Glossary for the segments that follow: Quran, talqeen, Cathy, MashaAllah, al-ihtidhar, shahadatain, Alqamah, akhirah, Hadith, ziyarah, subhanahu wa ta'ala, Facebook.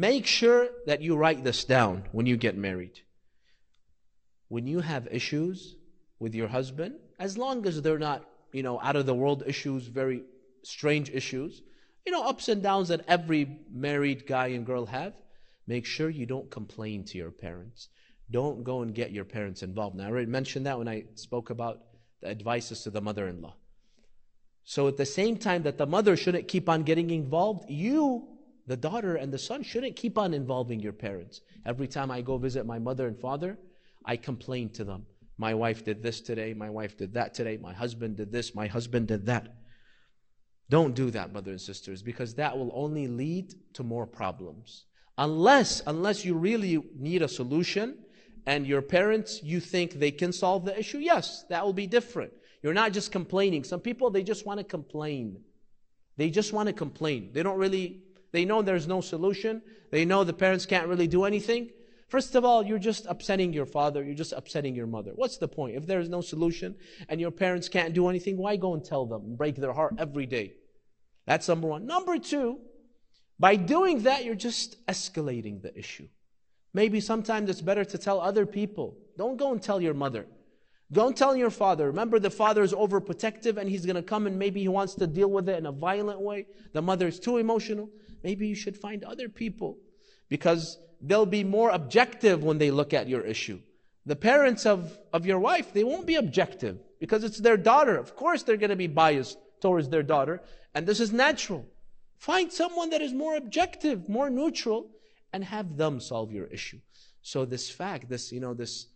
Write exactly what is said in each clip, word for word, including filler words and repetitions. Make sure that you write this down when you get married. When you have issues with your husband, as long as they're not, you know, out of the world issues, very strange issues, you know, ups and downs that every married guy and girl have, make sure you don't complain to your parents. Don't go and get your parents involved. Now, I already mentioned that when I spoke about the advices to the mother-in-law. So at the same time that the mother shouldn't keep on getting involved, you, the daughter and the son, shouldn't keep on involving your parents. Every time I go visit my mother and father, I complain to them. My wife did this today, my wife did that today, my husband did this, my husband did that. Don't do that, brothers and sisters, because that will only lead to more problems. Unless, unless you really need a solution, and your parents, you think they can solve the issue, yes, that will be different. You're not just complaining. Some people, they just want to complain. They just want to complain. They don't really, they know there's no solution. They know the parents can't really do anything. First of all, you're just upsetting your father. You're just upsetting your mother. What's the point? If there's no solution and your parents can't do anything, why go and tell them and break their heart every day? That's number one. Number two, by doing that, you're just escalating the issue. Maybe sometimes it's better to tell other people. Don't go and tell your mother. Don't tell your father. Remember, the father is overprotective and he's going to come and maybe he wants to deal with it in a violent way. The mother is too emotional. Maybe you should find other people because they'll be more objective when they look at your issue. The parents of, of your wife, they won't be objective because it's their daughter. Of course, they're going to be biased towards their daughter, and this is natural. Find someone that is more objective, more neutral, and have them solve your issue. So this fact, this, you know, this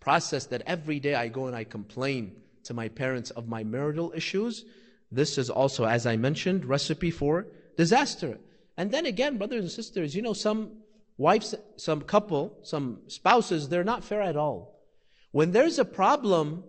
process that every day I go and I complain to my parents of my marital issues, this is also, as I mentioned, recipe for disaster. And then again, brothers and sisters, you know, some wives, some couple, some spouses, they're not fair at all. When there's a problem,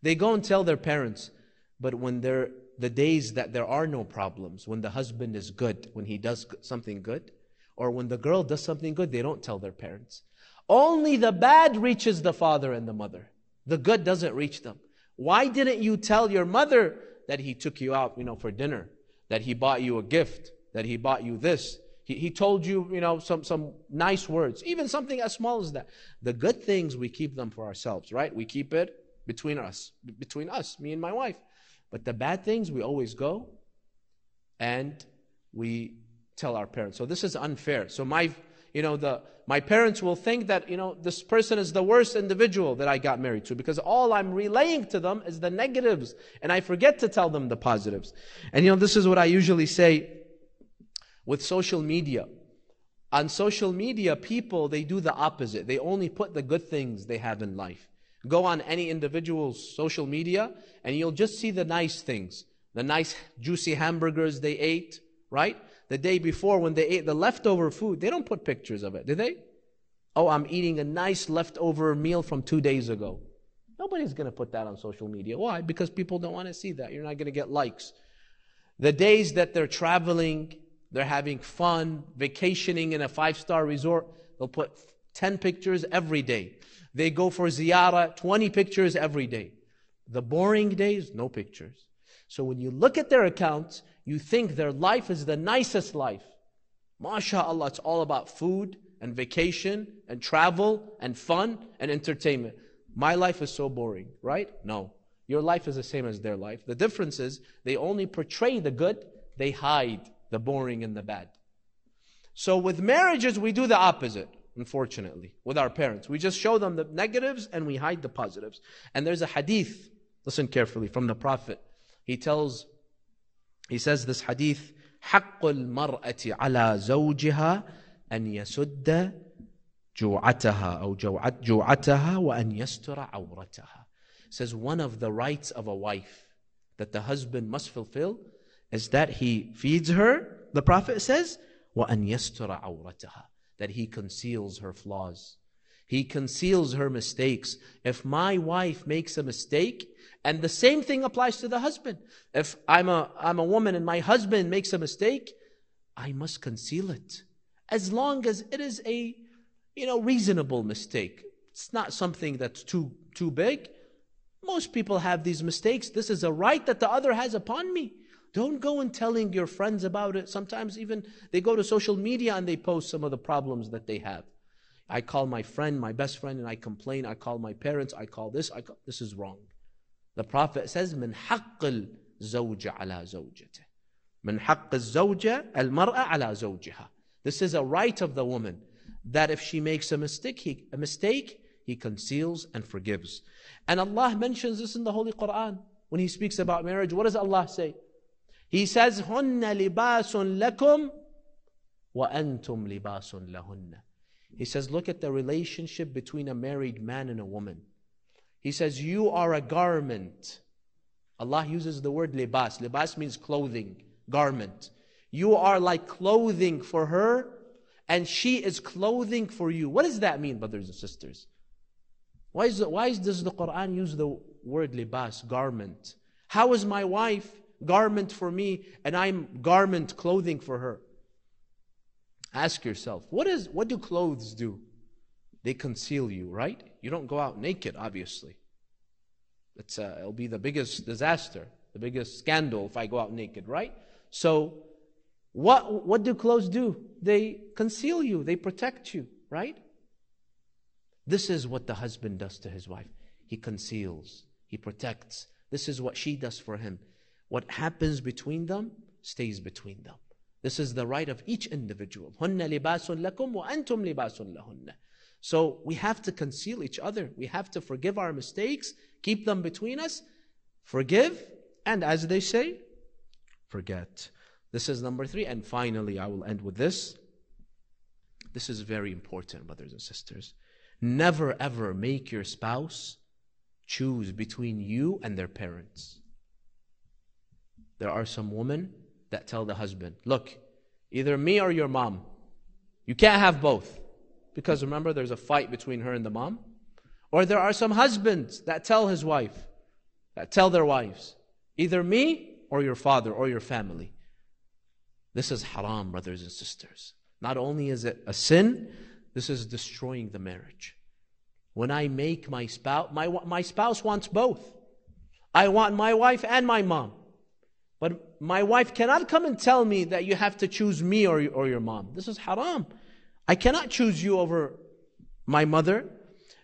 they go and tell their parents. But when they're, the days that there are no problems, when the husband is good, when he does something good, or when the girl does something good, they don't tell their parents. Only the bad reaches the father and the mother. The good doesn't reach them. Why didn't you tell your mother that he took you out, you know, for dinner, that he bought you a gift, that he bought you this? He, he told you, you know, some, some nice words, even something as small as that. The good things, we keep them for ourselves, right? We keep it between us, between us, me and my wife. But the bad things, we always go and we tell our parents. So this is unfair. So my, you know, the, my parents will think that, you know, this person is the worst individual that I got married to because all I'm relaying to them is the negatives and I forget to tell them the positives. And you know, this is what I usually say with social media. On social media, people, they do the opposite. They only put the good things they have in life. Go on any individual's social media and you'll just see the nice things, the nice juicy hamburgers they ate, right? The day before when they ate the leftover food, they don't put pictures of it, do they? Oh, I'm eating a nice leftover meal from two days ago. Nobody's going to put that on social media. Why? Because people don't want to see that. You're not going to get likes. The days that they're traveling, they're having fun, vacationing in a five-star resort, they'll put ten pictures every day. They go for ziyarah, twenty pictures every day. The boring days, no pictures. So when you look at their accounts, you think their life is the nicest life. MashaAllah, it's all about food and vacation and travel and fun and entertainment. My life is so boring, right? No. Your life is the same as their life. The difference is they only portray the good, they hide the boring and the bad. So with marriages, we do the opposite, unfortunately, with our parents. We just show them the negatives and we hide the positives. And there's a hadith, listen carefully, from the Prophet. He tells... He says this hadith, حَقُّ الْمَرْأَةِ عَلَى زَوْجِهَا أَنْ يَسُدَّ جُوعَتَهَا أو جُوعَتَهَا وَأَنْ يَسْتُرَ عَوْرَتَهَا. It says one of the rights of a wife that the husband must fulfill is that he feeds her, the Prophet says, وَأَنْ يَسْتُرَ عَوْرَتَهَا, that he conceals her flaws. He conceals her mistakes. If my wife makes a mistake, and the same thing applies to the husband. If I'm a, I'm a woman and my husband makes a mistake, I must conceal it. As long as it is a, you know, reasonable mistake. It's not something that's too, too big. Most people have these mistakes. This is a right that the other has upon me. Don't go and telling your friends about it. Sometimes even they go to social media and they post some of the problems that they have. I call my friend, my best friend, and I complain. I call my parents. I call this. I call, this is wrong. The Prophet says, "Min haqqil zawja ala zawjati, min haqqil zawja al mar'a ala zawjiha." This is a right of the woman that if she makes a mistake, he, a mistake, he conceals and forgives. And Allah mentions this in the Holy Quran when He speaks about marriage. What does Allah say? He says, "Hunna libasun lakum, wa antum libasun lahunna." He says, look at the relationship between a married man and a woman. He says, you are a garment. Allah uses the word libas. Libas means clothing, garment. You are like clothing for her, and she is clothing for you. What does that mean, brothers and sisters? Why, is the, why does the Quran use the word libas, garment? How is my wife garment for me, and I'm garment, clothing for her? Ask yourself, what is what do clothes do? They conceal you, right? You don't go out naked, obviously. It's uh, it'll be the biggest disaster, the biggest scandal if I go out naked, right? So, what what do clothes do? They conceal you, they protect you, right? This is what the husband does to his wife. He conceals, he protects. This is what she does for him. What happens between them stays between them. This is the right of each individual. Hunna libasun lakum wa antum libasun lahunna. So we have to conceal each other. We have to forgive our mistakes, keep them between us, forgive, and as they say, forget. This is number three. And finally, I will end with this. This is very important, brothers and sisters. Never ever make your spouse choose between you and their parents. There are some women that tell the husband, look, either me or your mom. You can't have both. Because remember, there's a fight between her and the mom. Or there are some husbands that tell his wife, that tell their wives, either me or your father or your family. This is haram, brothers and sisters. Not only is it a sin, this is destroying the marriage. When I make my spouse, my, my spouse wants both. I want my wife and my mom. But my wife cannot come and tell me that you have to choose me or, or your mom. This is haram. I cannot choose you over my mother.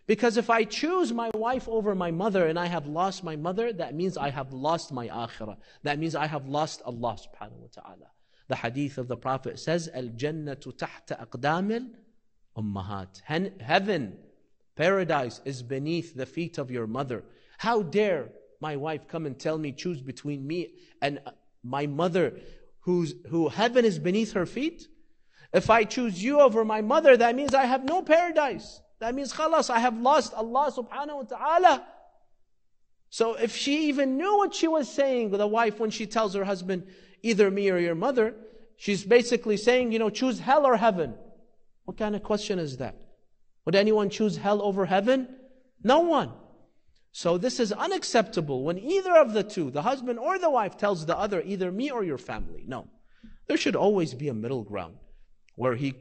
Because if I choose my wife over my mother and I have lost my mother, that means I have lost my akhirah. That means I have lost Allah subhanahu wa ta'ala. The hadith of the Prophet says, Al-jannatu tahta aqdamil ummahat. Heaven, paradise is beneath the feet of your mother. How dare my wife come and tell me, choose between me and my mother, who's, who heaven is beneath her feet? If I choose you over my mother, that means I have no paradise. That means khalas, I have lost Allah subhanahu wa ta'ala. So if she even knew what she was saying, the wife, when she tells her husband, either me or your mother, she's basically saying, you know, choose hell or heaven. What kind of question is that? Would anyone choose hell over heaven? No one. So this is unacceptable when either of the two, the husband or the wife, tells the other, either me or your family. No. There should always be a middle ground where he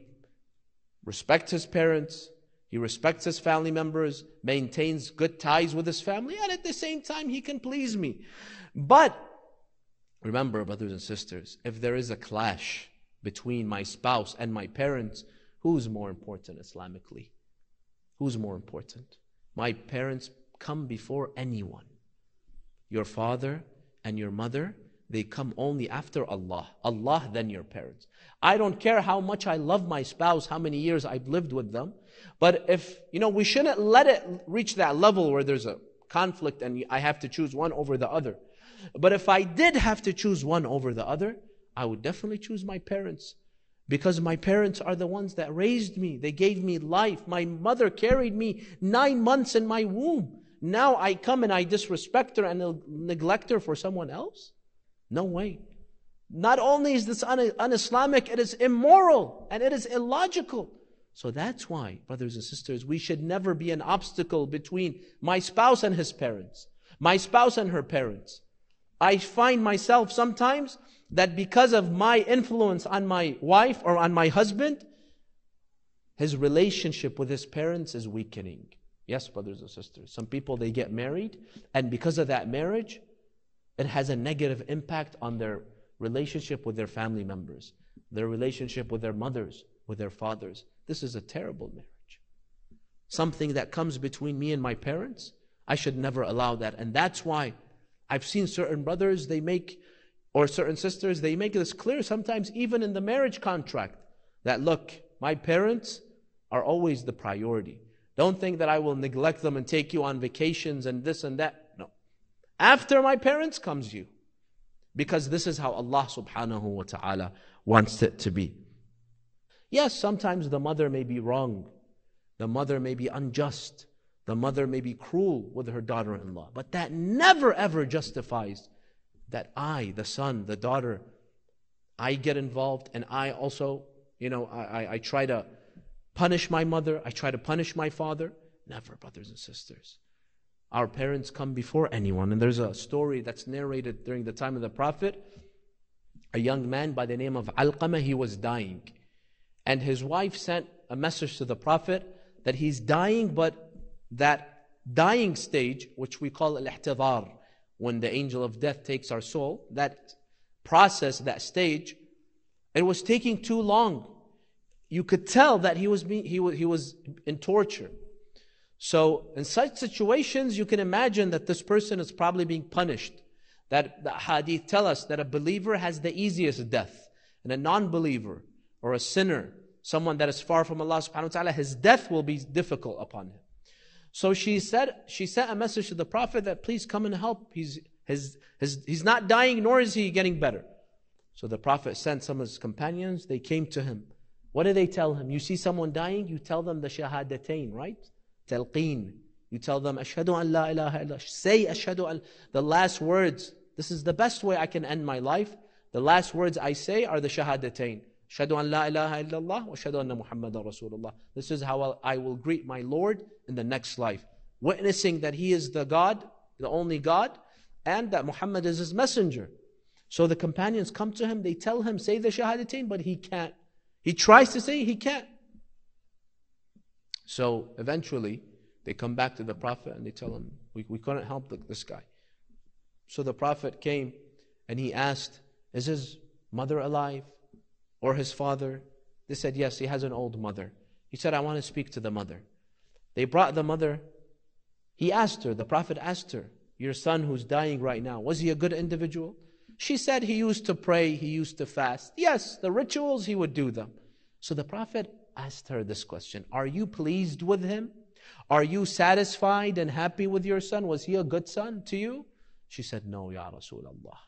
respects his parents, he respects his family members, maintains good ties with his family, and at the same time, he can please me. But remember, brothers and sisters, if there is a clash between my spouse and my parents, who's more important Islamically? Who's more important? My parents come before anyone. Your father and your mother, they come only after Allah. Allah, then your parents. I don't care how much I love my spouse, how many years I've lived with them. But if, you know, we shouldn't let it reach that level where there's a conflict and I have to choose one over the other. But if I did have to choose one over the other, I would definitely choose my parents. Because my parents are the ones that raised me. They gave me life. My mother carried me nine months in my womb. Now I come and I disrespect her and neglect her for someone else? No way. Not only is this un-Islamic, it is immoral and it is illogical. So that's why, brothers and sisters, we should never be an obstacle between my spouse and his parents, my spouse and her parents. I find myself sometimes that because of my influence on my wife or on my husband, his relationship with his parents is weakening. Yes, brothers and sisters, some people, they get married, and because of that marriage, it has a negative impact on their relationship with their family members, their relationship with their mothers, with their fathers. This is a terrible marriage. Something that comes between me and my parents, I should never allow that. And that's why I've seen certain brothers, they make, or certain sisters, they make this clear sometimes even in the marriage contract, that look, my parents are always the priority. Don't think that I will neglect them and take you on vacations and this and that. No. After my parents comes you. Because this is how Allah subhanahu wa ta'ala wants it to be. Yes, sometimes the mother may be wrong. The mother may be unjust. The mother may be cruel with her daughter-in-law. But that never ever justifies that I, the son, the daughter, I get involved and I also, you know, I, I, I try to punish my mother. I try to punish my father. Never, brothers and sisters. Our parents come before anyone. And there's a story that's narrated during the time of the Prophet. A young man by the name of Alqamah, he was dying. And his wife sent a message to the Prophet that he's dying, but that dying stage, which we call al-ihtidhar, when the angel of death takes our soul, that process, that stage, it was taking too long. You could tell that he was being, he was, he was in torture. So in such situations, you can imagine that this person is probably being punished. That the hadith tell us that a believer has the easiest death. And a non-believer or a sinner, someone that is far from Allah subhanahu wa ta'ala, his death will be difficult upon him. So she said, she sent a message to the Prophet that please come and help. He's, his, his, he's not dying, nor is he getting better. So the Prophet sent some of his companions, they came to him. What did they tell him? You see someone dying, you tell them the shahadatain, right? Talqeen. You tell them, Ashhadu an la ilaha illallah. Say Ashhadu an. The last words. This is the best way I can end my life. The last words I say are the shahadatain. Ashhadu an la ilaha illallah wa ashhadu anna Muhammadan Rasulullah. This is how I will greet my Lord in the next life. Witnessing that He is the God, the only God, and that Muhammad is His messenger. So the companions come to him, they tell him, say the shahadatain, but he can't. He tries to say, he can't. So eventually, they come back to the Prophet and they tell him, we, we couldn't help the, this guy. So the Prophet came and he asked, is his mother alive or his father? They said, yes, he has an old mother. He said, I want to speak to the mother. They brought the mother. He asked her, the Prophet asked her, your son who's dying right now, was he a good individual? She said he used to pray, he used to fast. Yes, the rituals, he would do them. So the Prophet asked her this question, are you pleased with him? Are you satisfied and happy with your son? Was he a good son to you? She said, no, Ya Rasulullah.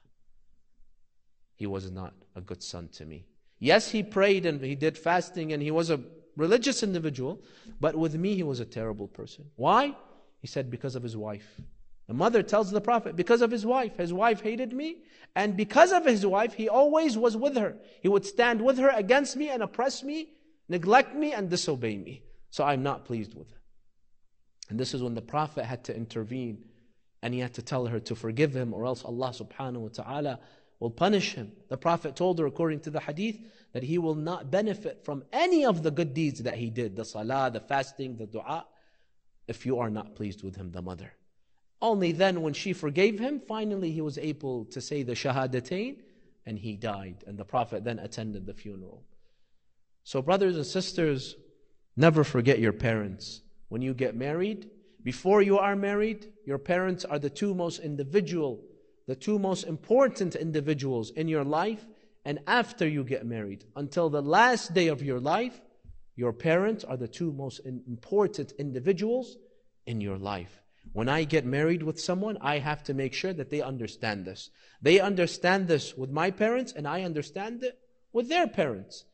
He was not a good son to me. Yes, he prayed and he did fasting and he was a religious individual, but with me he was a terrible person. Why? He said, because of his wife. The mother tells the Prophet, because of his wife, his wife hated me, and because of his wife, he always was with her. He would stand with her against me and oppress me, neglect me and disobey me. So I'm not pleased with her. And this is when the Prophet had to intervene and he had to tell her to forgive him or else Allah subhanahu wa ta'ala will punish him. The Prophet told her, according to the hadith, that he will not benefit from any of the good deeds that he did, the salah, the fasting, the dua, if you are not pleased with him, the mother. Only then when she forgave him, finally he was able to say the shahadatain and he died. And the Prophet then attended the funeral. So brothers and sisters, never forget your parents. When you get married, before you are married, your parents are the two most individual, the two most important individuals in your life. And after you get married, until the last day of your life, your parents are the two most important individuals in your life. When I get married with someone, I have to make sure that they understand this. They understand this with my parents and I understand it with their parents.